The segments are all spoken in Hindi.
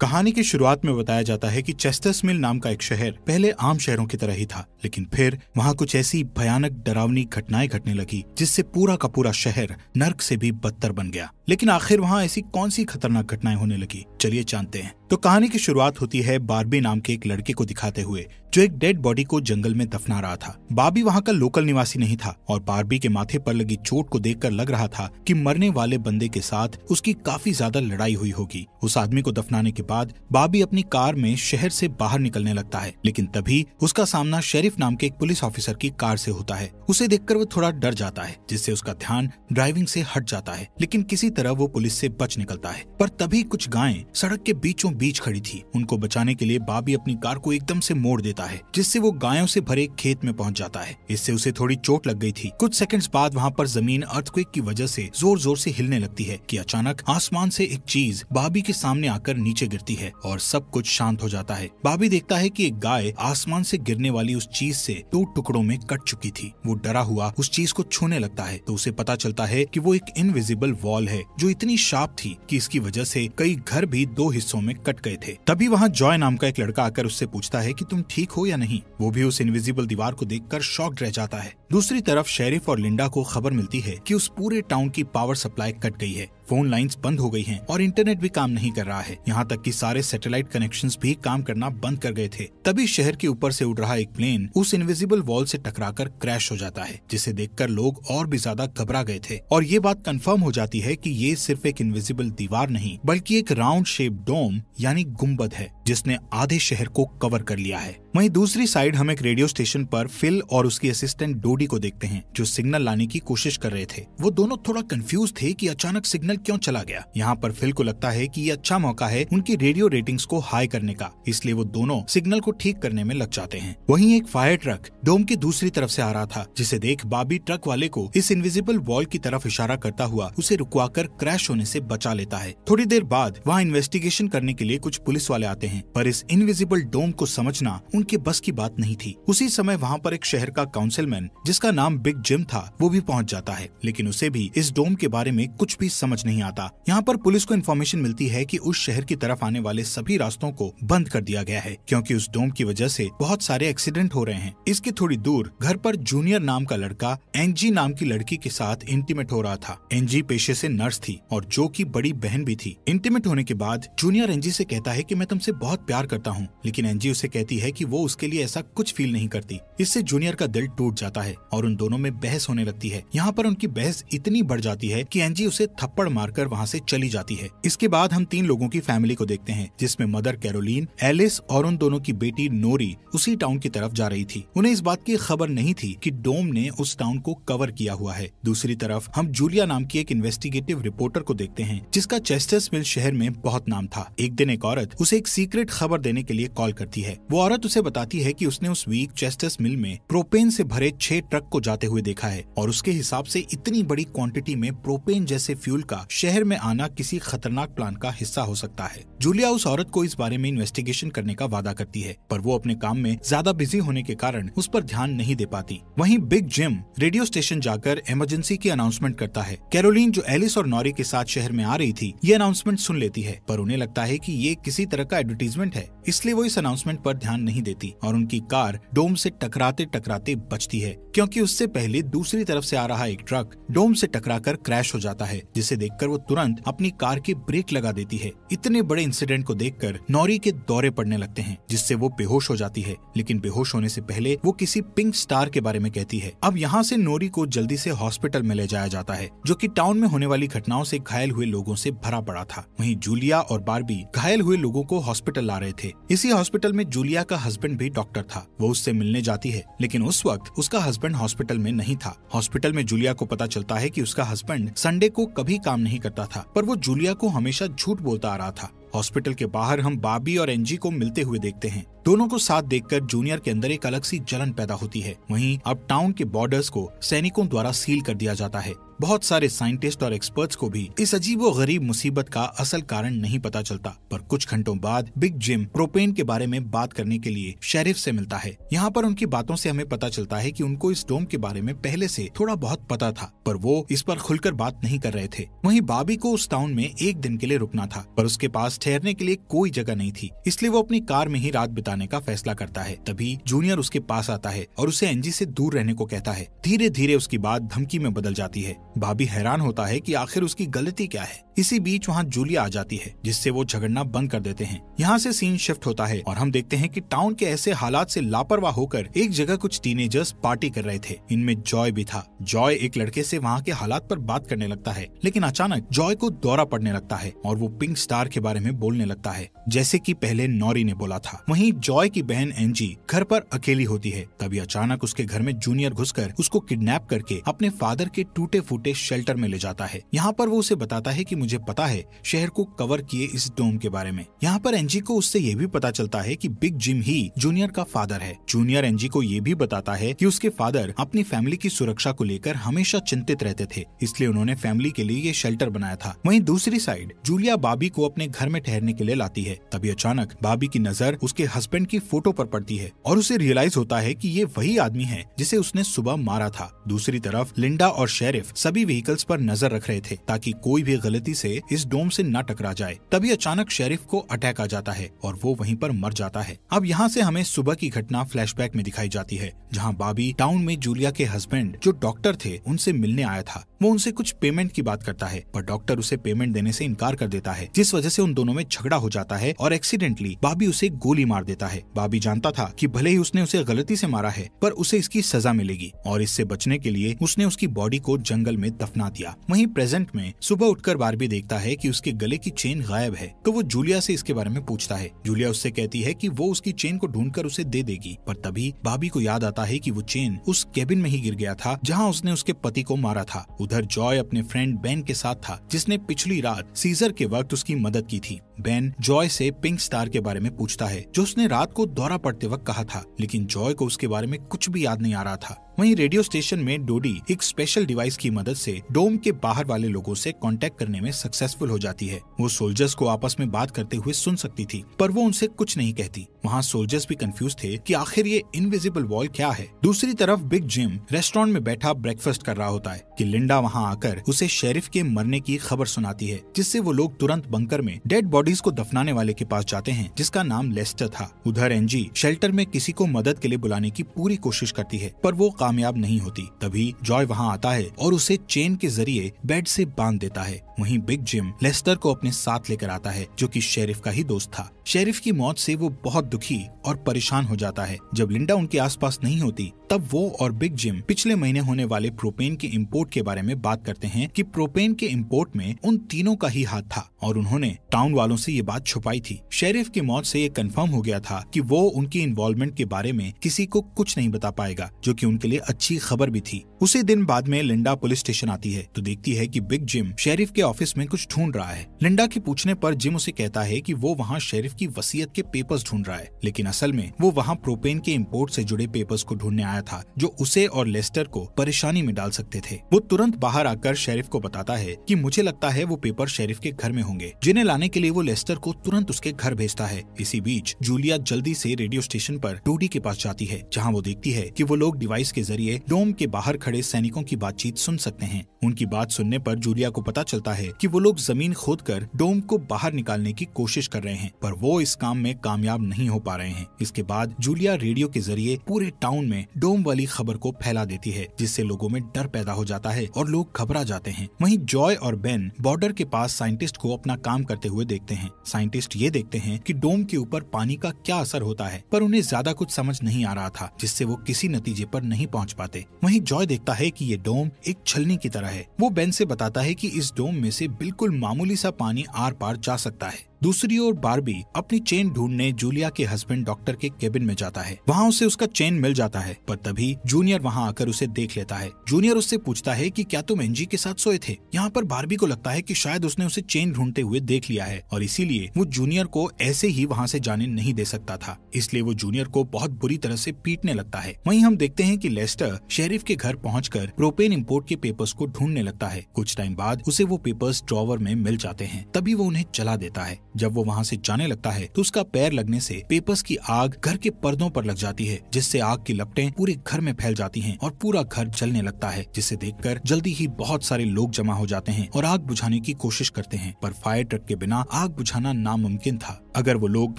कहानी की शुरुआत में बताया जाता है कि चेस्टर्समिल नाम का एक शहर पहले आम शहरों की तरह ही था, लेकिन फिर वहाँ कुछ ऐसी भयानक डरावनी घटनाएं घटने लगी जिससे पूरा का पूरा शहर नर्क से भी बदतर बन गया। लेकिन आखिर वहाँ ऐसी कौन सी खतरनाक घटनाएं होने लगी, चलिए जानते हैं। तो कहानी की शुरुआत होती है बार्बी नाम के एक लड़के को दिखाते हुए जो एक डेड बॉडी को जंगल में दफना रहा था। बार्बी वहाँ का लोकल निवासी नहीं था और बार्बी के माथे पर लगी चोट को देखकर लग रहा था कि मरने वाले बंदे के साथ उसकी काफी ज्यादा लड़ाई हुई होगी। उस आदमी को दफनाने के बाद बार्बी अपनी कार में शहर से बाहर निकलने लगता है, लेकिन तभी उसका सामना शेरिफ नाम के एक पुलिस ऑफिसर की कार से होता है। उसे देखकर वो थोड़ा डर जाता है जिससे उसका ध्यान ड्राइविंग से हट जाता है, लेकिन किसी तरह वो पुलिस से बच निकलता है। पर तभी कुछ गायें सड़क के बीचों बीच खड़ी थी। उनको बचाने के लिए बार्बी अपनी कार को एकदम से मोड़ देता है जिससे वो गायों से भरे खेत में पहुंच जाता है। इससे उसे थोड़ी चोट लग गई थी। कुछ सेकंड्स बाद वहां पर जमीन अर्थक्वेक की वजह से जोर जोर से हिलने लगती है कि अचानक आसमान से एक चीज बार्बी के सामने आकर नीचे गिरती है और सब कुछ शांत हो जाता है। बार्बी देखता है कि एक गाय आसमान से गिरने वाली उस चीज से 2 टुकड़ों में कट चुकी थी। वो डरा हुआ उस चीज को छूने लगता है तो उसे पता चलता है कि वो एक इनविजिबल वॉल है जो इतनी शार्प थी कि इसकी वजह से कई घर भी 2 हिस्सों में कट गए थे। तभी वहाँ जॉय नाम का एक लड़का आकर उससे पूछता है कि तुम ठीक हो या नहीं। वो भी उस इनविजिबल दीवार को देखकर शॉक्ड रह जाता है। दूसरी तरफ शेरिफ और लिंडा को खबर मिलती है कि उस पूरे टाउन की पावर सप्लाई कट गई है, फोन लाइंस बंद हो गई हैं और इंटरनेट भी काम नहीं कर रहा है। यहाँ तक कि सारे सैटेलाइट कनेक्शंस भी काम करना बंद कर गए थे। तभी शहर के ऊपर से उड़ रहा एक प्लेन उस इनविजिबल वॉल से टकराकर क्रैश हो जाता है जिसे देखकर लोग और भी ज्यादा घबरा गए थे। और ये बात कंफर्म हो जाती है कि ये सिर्फ एक इनविजिबल दीवार नहीं बल्कि एक राउंड शेप डोम यानी गुम्बद है जिसने आधे शहर को कवर कर लिया है। वहीं दूसरी साइड हम एक रेडियो स्टेशन पर फिल और उसकी असिस्टेंट डोडी को देखते हैं जो सिग्नल लाने की कोशिश कर रहे थे। वो दोनों थोड़ा कंफ्यूज थे कि अचानक सिग्नल क्यों चला गया। यहाँ पर फिल को लगता है कि ये अच्छा मौका है उनकी रेडियो रेटिंग्स को हाई करने का, इसलिए वो दोनों सिग्नल को ठीक करने में लग जाते हैं। वहीं एक फायर ट्रक डोम की दूसरी तरफ से आ रहा था जिसे देख बार्बी ट्रक वाले को इस इनविजिबल वॉल की तरफ इशारा करता हुआ उसे रुकवाकर क्रैश होने से बचा लेता है। थोड़ी देर बाद वहाँ इन्वेस्टिगेशन करने के लिए कुछ पुलिस वाले आते हैं, पर इस इनविजिबल डोम को समझना उनके बस की बात नहीं थी। उसी समय वहाँ पर एक शहर का काउंसिलमैन जिसका नाम बिग जिम था वो भी पहुँच जाता है, लेकिन उसे भी इस डोम के बारे में कुछ भी समझ नहीं आता। यहाँ पर पुलिस को इन्फॉर्मेशन मिलती है कि उस शहर की तरफ आने वाले सभी रास्तों को बंद कर दिया गया है क्योंकि उस डोम की वजह से बहुत सारे एक्सीडेंट हो रहे हैं। इसके थोड़ी दूर घर पर जूनियर नाम का लड़का एंजी नाम की लड़की के साथ इंटीमेट हो रहा था। एंजी पेशे से नर्स थी और जो की बड़ी बहन भी थी। इंटीमेट होने के बाद जूनियर एंजी से कहता है कि मैं तुमसे बहुत प्यार करता हूँ, लेकिन एंजी उसे कहती है कि वो उसके लिए ऐसा कुछ फील नहीं करती। इससे जूनियर का दिल टूट जाता है और उन दोनों में बहस होने लगती है। यहाँ पर उनकी बहस इतनी बढ़ जाती है कि एंजी उसे थप्पड़ मारकर वहाँ से चली जाती है। इसके बाद हम 3 लोगों की फैमिली को देखते हैं जिसमें मदर कैरोलिन, एलिस और उन दोनों की बेटी नोरी उसी टाउन की तरफ जा रही थी। उन्हें इस बात की खबर नहीं थी कि डोम ने उस टाउन को कवर किया हुआ है। दूसरी तरफ हम जूलिया नाम की एक इन्वेस्टिगेटिव रिपोर्टर को देखते हैं जिसका चेस्टर्समिल शहर में बहुत नाम था। एक दिन एक औरत उसे एक सीक्रेट खबर देने के लिए कॉल करती है। वो औरत उसे बताती है कि उसने उस वीक चेस्टर्समिल में प्रोपेन से भरे 6 ट्रक को जाते हुए देखा है और उसके हिसाब से इतनी बड़ी क्वांटिटी में प्रोपेन जैसे फ्यूल का शहर में आना किसी खतरनाक प्लान का हिस्सा हो सकता है। जूलिया उस औरत को इस बारे में इन्वेस्टिगेशन करने का वादा करती है, पर वो अपने काम में ज्यादा बिजी होने के कारण उस पर ध्यान नहीं दे पाती। वहीं बिग जिम रेडियो स्टेशन जाकर इमरजेंसी की अनाउंसमेंट करता है। कैरोलिन जो एलिस और नॉरी के साथ शहर में आ रही थी ये अनाउंसमेंट सुन लेती है, पर उन्हें लगता है कि ये किसी तरह का एडवर्टीजमेंट है, इसलिए वो इस अनाउंसमेंट पर ध्यान नहीं देती और उनकी कार डोम से टकराते टकराते बचती है क्योंकि उससे पहले दूसरी तरफ से आ रहा एक ट्रक डोम से टकराकर क्रैश हो जाता है जिसे देखकर वो तुरंत अपनी कार के ब्रेक लगा देती है। इतने बड़े इंसिडेंट को देखकर नॉरी के दौरे पड़ने लगते हैं जिससे वो बेहोश हो जाती है, लेकिन बेहोश होने से पहले वो किसी पिंक स्टार के बारे में कहती है। अब यहाँ से नोरी को जल्दी से हॉस्पिटल में ले जाया जाता है जो कि टाउन में होने वाली घटनाओं से घायल हुए लोगों से भरा पड़ा था। वहीं जूलिया और बार्बी घायल हुए लोगों को हॉस्पिटल ला रहे थे। इसी हॉस्पिटल में जूलिया का हस्बैंड भी डॉक्टर था। वो उससे मिलने जाती है, लेकिन उस वक्त उसका हस्बैंड हॉस्पिटल में नहीं था। हॉस्पिटल में जूलिया को पता चलता है कि उसका हस्बैंड संडे को कभी काम नहीं करता था, पर वो जूलिया को हमेशा झूठ बोलता आ रहा था। हॉस्पिटल के बाहर हम बार्बी और एंजी को मिलते हुए देखते हैं। दोनों को साथ देखकर जूनियर के अंदर एक अलग सी जलन पैदा होती है। वहीं अब टाउन के बॉर्डर्स को सैनिकों द्वारा सील कर दिया जाता है। बहुत सारे साइंटिस्ट और एक्सपर्ट्स को भी इस अजीबोगरीब मुसीबत का असल कारण नहीं पता चलता। पर कुछ घंटों बाद बिग जिम प्रोपेन के बारे में बात करने के लिए शेरिफ से मिलता है। यहाँ पर उनकी बातों से हमें पता चलता है कि उनको इस डोम के बारे में पहले से थोड़ा बहुत पता था, पर वो इस पर खुलकर बात नहीं कर रहे थे। वहीं बार्बी को उस टाउन में 1 दिन के लिए रुकना था, पर उसके पास ठहरने के लिए कोई जगह नहीं थी, इसलिए वो अपनी कार में ही रात बिताने का फैसला करता है। तभी जूनियर उसके पास आता है और उसे एंजी से दूर रहने को कहता है। धीरे धीरे उसकी बात धमकी में बदल जाती है। भाभी हैरान होता है कि आखिर उसकी गलती क्या है। इसी बीच वहाँ जूलिया आ जाती है, जिससे वो झगड़ना बंद कर देते हैं। यहाँ से सीन शिफ्ट होता है और हम देखते हैं कि टाउन के ऐसे हालात से लापरवाह होकर एक जगह कुछ टीनेजर्स पार्टी कर रहे थे। इनमें जॉय भी था। जॉय एक लड़के से वहाँ के हालात पर बात करने लगता है, लेकिन अचानक जॉय को दौरा पड़ने लगता है और वो पिंक स्टार के बारे में बोलने लगता है, जैसे कि पहले नॉरी ने बोला था। वहीं जॉय की बहन एंजी घर पर अकेली होती है। तभी अचानक उसके घर में जूनियर घुसकर उसको किडनैप करके अपने फादर के टूटे फूटे शेल्टर में ले जाता है। यहाँ पर वो उसे बताता है कि मुझे पता है शहर को कवर किए इस डोम के बारे में। यहाँ पर एंजी को उससे ये भी पता चलता है कि बिग जिम ही जूनियर का फादर है। जूनियर एंजी को ये भी बताता है कि उसके फादर अपनी फैमिली की सुरक्षा को लेकर हमेशा चिंतित रहते थे, इसलिए उन्होंने फैमिली के लिए ये शेल्टर बनाया था। वहीं दूसरी साइड जूलिया बाबी को अपने घर में ठहरने के लिए लाती है। तभी अचानक बाबी की नजर उसके हस्बैंड की फोटो पर पड़ती है और उसे रियलाइज होता है कि ये वही आदमी है जिसे उसने सुबह मारा था। दूसरी तरफ लिंडा और शेरिफ सभी व्हीकल्स पर नजर रख रहे थे ताकि कोई भी गलती से इस डोम से न टकरा जाए। तभी अचानक शेरिफ को अटैक आ जाता है और वो वहीं पर मर जाता है। अब यहाँ से हमें सुबह की घटना फ्लैशबैक में दिखाई जाती है, जहाँ बाबी टाउन में जूलिया के हस्बैंड जो डॉक्टर थे उनसे मिलने आया था। वो उनसे कुछ पेमेंट की बात करता है पर डॉक्टर उसे पेमेंट देने से इनकार कर देता है, जिस वजह से उन दोनों में झगड़ा हो जाता है और एक्सीडेंटली बाबी उसे गोली मार देता है। बाबी जानता था कि भले ही उसने उसे गलती से मारा है पर उसे इसकी सजा मिलेगी और इससे बचने के लिए उसने उसकी बॉडी को जंगल में दफना दिया। वहीं प्रेजेंट में सुबह उठकर बार्बी देखता है कि उसके गले की चेन गायब है, तो वो जूलिया से इसके बारे में पूछता है। जूलिया उससे कहती है कि वो उसकी चेन को ढूंढकर उसे दे देगी, पर तभी बाबी को याद आता है कि वो चेन उस केबिन में ही गिर गया था जहां उसने उसके पति को मारा था। उधर जॉय अपने फ्रेंड बेन के साथ था, जिसने पिछली रात सीजर के वक्त उसकी मदद की थी। बेन जॉय से पिंक स्टार के बारे में पूछता है जो उसने रात को दौरा पड़ते वक्त कहा था, लेकिन जॉय को उसके बारे में कुछ भी याद नहीं आ रहा था। वहीं रेडियो स्टेशन में डोडी एक स्पेशल डिवाइस की मदद से डोम के बाहर वाले लोगों से कांटेक्ट करने में सक्सेसफुल हो जाती है। वो सोल्जर्स को आपस में बात करते हुए सुन सकती थी, पर वो उनसे कुछ नहीं कहती। वहाँ सोल्जर्स भी कंफ्यूज थे कि आखिर ये इनविजिबल वॉल क्या है। दूसरी तरफ बिग जिम रेस्टोरेंट में बैठा ब्रेकफास्ट कर रहा होता है कि लिंडा वहाँ आकर उसे शेरिफ के मरने की खबर सुनाती है, जिससे वो लोग तुरंत बंकर में डेड बॉडीज को दफनाने वाले के पास जाते हैं, जिसका नाम लेस्टर था। उधर एंजी शेल्टर में किसी को मदद के लिए बुलाने की पूरी कोशिश करती है पर वो कामयाब नहीं होती। तभी जॉय वहाँ आता है और उसे चेन के जरिए बेड से बांध देता है। वहीं बिग जिम लेस्टर को अपने साथ लेकर आता है, जो कि शेरिफ का ही दोस्त था। शेरिफ की मौत से वो बहुत दुखी और परेशान हो जाता है। जब लिंडा उनके आसपास नहीं होती तब वो और बिग जिम पिछले महीने होने वाले प्रोपेन के इम्पोर्ट के बारे में बात करते हैं कि प्रोपेन के इम्पोर्ट में उन तीनों का ही हाथ था और उन्होंने टाउन वालों से ये बात छुपाई थी। शेरिफ की मौत से ये कंफर्म हो गया था कि वो उनकी इन्वॉल्वमेंट के बारे में किसी को कुछ नहीं बता पाएगा, जो कि उनके लिए अच्छी खबर भी थी। उसी दिन बाद में लिंडा पुलिस स्टेशन आती है तो देखती है कि बिग जिम शेरिफ के ऑफिस में कुछ ढूंढ रहा है। लिंडा के पूछने पर जिम उसे कहता है कि वो वहाँ शेरिफ की वसीयत के पेपर्स ढूंढ रहा है, लेकिन असल में वो वहाँ प्रोपेन के इम्पोर्ट से जुड़े पेपर्स को ढूंढने आया था, जो उसे और लेस्टर को परेशानी में डाल सकते थे। वो तुरंत बाहर आकर शेरिफ को बताता है कि मुझे लगता है वो पेपर शेरिफ के घर में होंगे, जिन्हें लाने के लिए वो लेस्टर को तुरंत उसके घर भेजता है। इसी बीच जूलिया जल्दी से रेडियो स्टेशन पर डोडी के पास जाती है, जहाँ वो देखती है कि वो लोग डिवाइस के जरिए डोम के बाहर खड़े सैनिकों की बातचीत सुन सकते हैं। उनकी बात सुनने पर जूलिया को पता चलता है कि वो लोग जमीन खोदकर डोम को बाहर निकालने की कोशिश कर रहे हैं, पर वो इस काम में कामयाब नहीं हो पा रहे हैं। इसके बाद जूलिया रेडियो के जरिए पूरे टाउन में डोम वाली खबर को फैला देती है, जिससे लोगों में डर पैदा हो जाता है और लोग घबरा जाते हैं। वहीं जॉय और बेन बॉर्डर के पास साइंटिस्ट को अपना काम करते हुए देखते हैं। साइंटिस्ट ये देखते हैं कि डोम के ऊपर पानी का क्या असर होता है, पर उन्हें ज्यादा कुछ समझ नहीं आ रहा था, जिससे वो किसी नतीजे पर नहीं पहुंच पाते। वहीं जॉय देखता है कि ये डोम एक छलनी की तरह है। वो बेन से बताता है कि इस डोम में से बिल्कुल मामूली सा पानी आर पार जा सकता है। दूसरी ओर बार्बी अपनी चेन ढूंढने जूलिया के हस्बैंड डॉक्टर के केबिन में जाता है। वहाँ उसे उसका चेन मिल जाता है, पर तभी जूनियर वहाँ आकर उसे देख लेता है। जूनियर उससे पूछता है कि क्या तुम एंजी के साथ सोए थे। यहाँ पर बार्बी को लगता है कि शायद उसने उसे चेन ढूंढते हुए देख लिया है और इसीलिए वो जूनियर को ऐसे ही वहाँ से जाने नहीं दे सकता था, इसलिए वो जूनियर को बहुत बुरी तरह से पीटने लगता है। वहीं हम देखते हैं कि लेस्टर शेरिफ के घर पहुँचकर प्रोपेन इम्पोर्ट के पेपर्स को ढूंढने लगता है। कुछ टाइम बाद उसे वो पेपर्स ड्रॉवर में मिल जाते हैं, तभी वो उन्हें जला देता है। जब वो वहाँ से जाने लगता है तो उसका पैर लगने से पेपर्स की आग घर के पर्दों पर लग जाती है, जिससे आग की लपटें पूरे घर में फैल जाती हैं और पूरा घर जलने लगता है, जिसे देखकर जल्दी ही बहुत सारे लोग जमा हो जाते हैं और आग बुझाने की कोशिश करते हैं। पर फायर ट्रक के बिना आग बुझाना नामुमकिन था। अगर वो लोग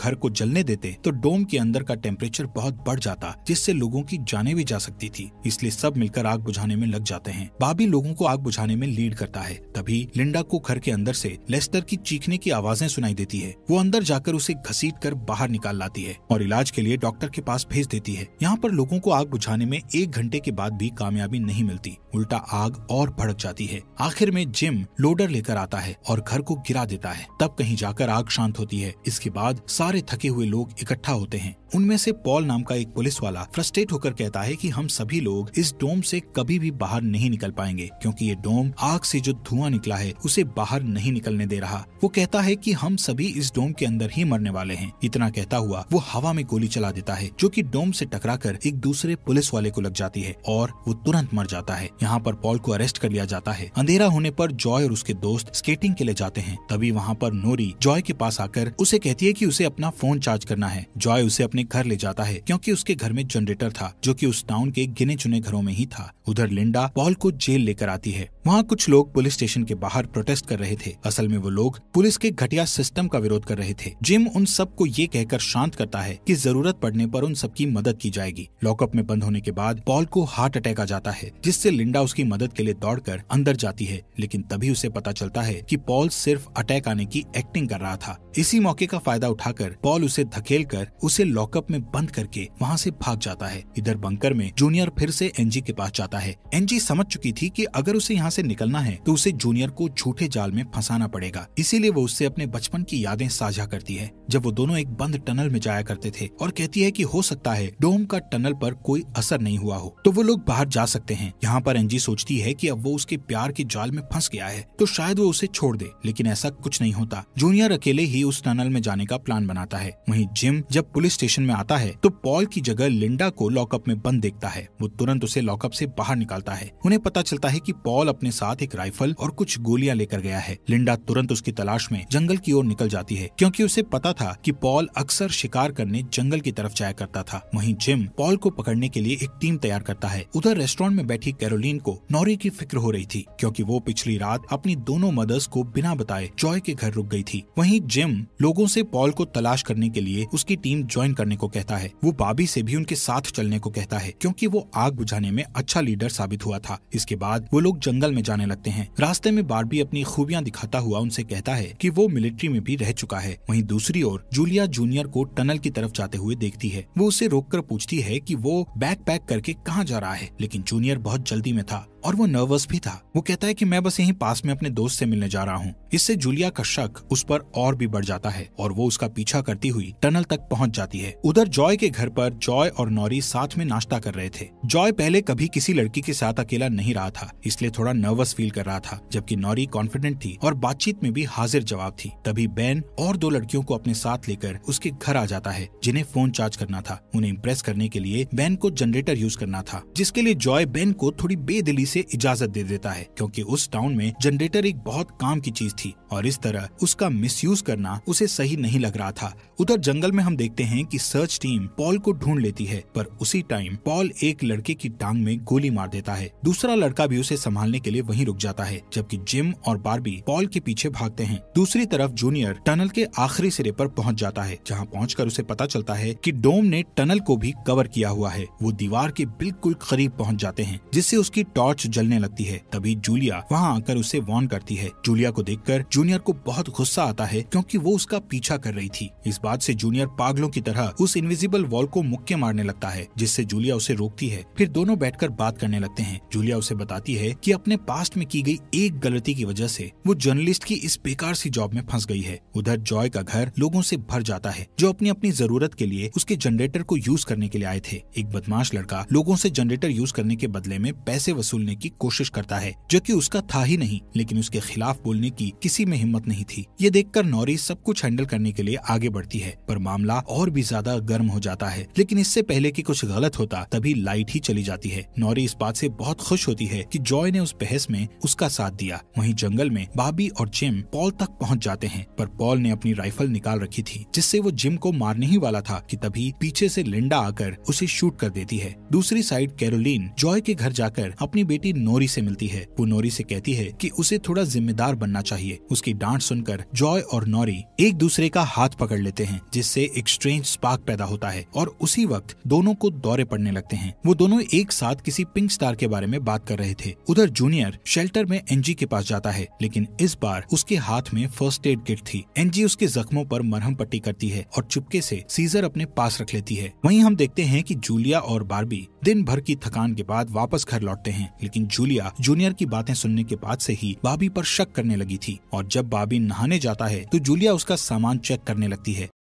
घर को जलने देते तो डोम के अंदर का टेम्परेचर बहुत बढ़ जाता, जिससे लोगों की जाने भी जा सकती थी। इसलिए सब मिलकर आग बुझाने में लग जाते हैं। बाबी लोगों को आग बुझाने में लीड करता है। तभी लिंडा को घर के अंदर से लेस्टर की चीखने की आवाजें सुनाई देती है। वो अंदर जाकर उसे घसीट कर बाहर निकाल लाती है और इलाज के लिए डॉक्टर के पास भेज देती है। यहाँ पर लोगों को आग बुझाने में 1 घंटे के बाद भी कामयाबी नहीं मिलती, उल्टा आग और भड़क जाती है। आखिर में जिम लोडर लेकर आता है और घर को गिरा देता है। तब कहीं जाकर आग शांत होती है। इसके बाद सारे थके हुए लोग इकट्ठा होते हैं। उनमें से पॉल नाम का एक पुलिस वाला फ्रस्ट्रेट होकर कहता है कि हम सभी लोग इस डोम से कभी भी बाहर नहीं निकल पाएंगे, क्योंकि ये डोम आग से जो धुआं निकला है उसे बाहर नहीं निकलने दे रहा। वो कहता है कि हम सभी इस डोम के अंदर ही मरने वाले हैं। इतना कहता हुआ वो हवा में गोली चला देता है, जो कि डोम से टकराकर एक दूसरे पुलिस वाले को लग जाती है और वो तुरंत मर जाता है। यहाँ पर पॉल को अरेस्ट कर लिया जाता है। अंधेरा होने पर जॉय और उसके दोस्त स्केटिंग के लिए जाते हैं। तभी वहाँ पर नोरी जॉय के पास आकर उसे कहती है कि उसे अपना फोन चार्ज करना है। जॉय उसे अपने घर ले जाता है, क्योंकि उसके घर में जनरेटर था, जो कि उस टाउन के गिने चुने घरों में ही था। उधर लिंडा पॉल को जेल लेकर आती है। वहाँ कुछ लोग पुलिस स्टेशन के बाहर प्रोटेस्ट कर रहे थे। असल में वो लोग पुलिस के घटिया सिस्टम का विरोध कर रहे थे। जिम उन सब को ये कहकर शांत करता है कि जरूरत पड़ने पर उन सबकी मदद की जाएगी। लॉकअप में बंद होने के बाद पॉल को हार्ट अटैक आ जाता है, जिससे लिंडा उसकी मदद के लिए दौड़कर अंदर जाती है, लेकिन तभी उसे पता चलता है कि पॉल सिर्फ अटैक आने की एक्टिंग कर रहा था। इसी मौके का फायदा उठाकर पॉल उसे धकेल कर उसे लॉकअप में बंद करके वहाँ से भाग जाता है। इधर बंकर में जूनियर फिर से एनजी के पास जाता है। एनजी समझ चुकी थी कि अगर उसे यहाँ से निकलना है तो उसे जूनियर को झूठे जाल में फंसाना पड़ेगा, इसीलिए वो उससे अपने बचपन की यादें साझा करती है, जब वो दोनों एक बंद टनल में जाया करते थे, और कहती है कि हो सकता है डोम का टनल पर कोई असर नहीं हुआ हो तो वो लोग बाहर जा सकते हैं। यहाँ पर एनजी सोचती है कि अब वो उसके प्यार के जाल में फंस गया है तो शायद वो उसे छोड़ दे, लेकिन ऐसा कुछ नहीं होता। जूनियर अकेले ही उस टनल में जाने का प्लान बनाता है। वहीं जिम जब पुलिस स्टेशन में आता है तो पॉल की जगह लिंडा को लॉकअप में बंद देखता है। वो तुरंत उसे लॉकअप से बाहर निकालता है। उन्हें पता चलता है कि पॉल अपने साथ एक राइफल और कुछ गोलियां लेकर गया है। लिंडा तुरंत उसकी तलाश में जंगल की ओर निकल जाती है, क्योंकि उसे पता था कि पॉल अक्सर शिकार करने जंगल की तरफ जाया करता था। वहीं जिम पॉल को पकड़ने के लिए एक टीम तैयार करता है। उधर रेस्टोरेंट में बैठी कैरोलिन को नॉरी की फिक्र हो रही थी, क्योंकि वो पिछली रात अपनी दोनों मदर्स को बिना बताए जॉय के घर रुक गई थी। वहीं जिम लोगों से पॉल को तलाश करने के लिए उसकी टीम ज्वाइन करने को कहता है। वो बाबी से भी उनके साथ चलने को कहता है, क्योंकि वो आग बुझाने में अच्छा लीडर साबित हुआ था। इसके बाद वो लोग जंगल में जाने लगते हैं। रास्ते में बार्बी अपनी खूबियां दिखाता हुआ उनसे कहता है कि वो मिलिट्री में भी रह चुका है। वहीं दूसरी ओर जूलिया जूनियर को टनल की तरफ जाते हुए देखती है। वो उसे रोककर पूछती है कि वो बैकपैक करके कहाँ जा रहा है, लेकिन जूनियर बहुत जल्दी में था और वो नर्वस भी था। वो कहता है कि मैं बस यहीं पास में अपने दोस्त से मिलने जा रहा हूँ। इससे जूलिया का शक उस पर और भी बढ़ जाता है और वो उसका पीछा करती हुई टनल तक पहुँच जाती है। उधर जॉय के घर पर जॉय और नॉरी साथ में नाश्ता कर रहे थे। जॉय पहले कभी किसी लड़की के साथ अकेला नहीं रहा था, इसलिए थोड़ा नर्वस फील कर रहा था, जबकि नॉरी कॉन्फिडेंट थी और बातचीत में भी हाजिर जवाब थी। तभी बेन और 2 लड़कियों को अपने साथ लेकर उसके घर आ जाता है, जिन्हें फोन चार्ज करना था। उन्हें इम्प्रेस करने के लिए बेन को जनरेटर यूज करना था, जिसके लिए जॉय बेन को थोड़ी बेदिली से इजाजत दे देता है, क्योंकि उस टाउन में जनरेटर एक बहुत काम की चीज थी और इस तरह उसका मिसयूज करना उसे सही नहीं लग रहा था। उधर जंगल में हम देखते हैं कि सर्च टीम पॉल को ढूंढ लेती है, पर उसी टाइम पॉल एक लड़के की टांग में गोली मार देता है। दूसरा लड़का भी उसे संभालने के लिए वहीं रुक जाता है, जबकि जिम और बार्बी पॉल के पीछे भागते हैं। दूसरी तरफ जूनियर टनल के आखिरी सिरे पर पहुंच जाता है, जहां पहुंचकर उसे पता चलता है कि डोम ने टनल को भी कवर किया हुआ है। वो दीवार के बिल्कुल करीब पहुंच जाते हैं, जिससे उसकी टॉर्च जलने लगती है। तभी जूलिया वहां आकर उसे वार्न करती है। जूलिया को देखकर जूनियर को बहुत गुस्सा आता है, क्योंकि वो उसका पीछा कर रही थी। इस बात से जूनियर पागलों की तरह उस इनविजिबल वॉल को मुक्के मारने लगता है, जिससे जूलिया उसे रोकती है। फिर दोनों बैठकर बात करने लगते हैं। जूलिया उसे बताती है कि अपने पास्ट में की गई एक गलती की वजह से वो जर्नलिस्ट की इस बेकार सी जॉब में फंस गई है। उधर जॉय का घर लोगों से भर जाता है, जो अपनी अपनी जरूरत के लिए उसके जनरेटर को यूज करने के लिए आए थे। एक बदमाश लड़का लोगों से जनरेटर यूज करने के बदले में पैसे वसूलने बोलने की कोशिश करता है जो कि उसका था ही नहीं, लेकिन उसके खिलाफ बोलने की किसी में हिम्मत नहीं थी। ये देखकर नॉरी सब कुछ हैंडल करने के लिए आगे बढ़ती है, पर मामला और भी ज्यादा गर्म हो जाता है। लेकिन इससे पहले कि कुछ गलत होता, तभी लाइट ही चली जाती है। नॉरी इस बात से बहुत खुश होती है कि जॉय ने उस बहस में उसका साथ दिया। वहीं जंगल में बार्बी और जिम पॉल तक पहुंच जाते हैं, पर पॉल ने अपनी राइफल निकाल रखी थी जिससे वो जिम को मारने ही वाला था कि तभी पीछे से लिंडा आकर उसे शूट कर देती है। दूसरी साइड कैरोलिन जॉय के घर जाकर अपनी बेटी नोरी से मिलती है। वो नोरी से कहती है कि उसे थोड़ा जिम्मेदार बनना चाहिए। उसकी डांट सुनकर जॉय और नोरी एक दूसरे का हाथ पकड़ लेते हैं जिससे एक स्ट्रेंज स्पार्क पैदा होता है और उसी वक्त दोनों को दौरे पड़ने लगते हैं। वो दोनों एक साथ किसी पिंक स्टार के बारे में बात कर रहे थे। उधर जूनियर शेल्टर में एनजी के पास जाता है, लेकिन इस बार उसके हाथ में फर्स्ट एड किट थी। एनजी उसके जख्मों पर मरहम पट्टी करती है और चुपके से सीजर अपने पास रख लेती है। वहीं हम देखते हैं कि जूलिया और बार्बी दिन भर की थकान के बाद वापस घर लौटते हैं, लेकिन जूलिया जूनियर की बातें सुनने के बाद से ही बार्बी पर शक करने लगी थी। और जब बार्बी नहाने जाता है तो जूलिया उसका सामान चेक करने लगती है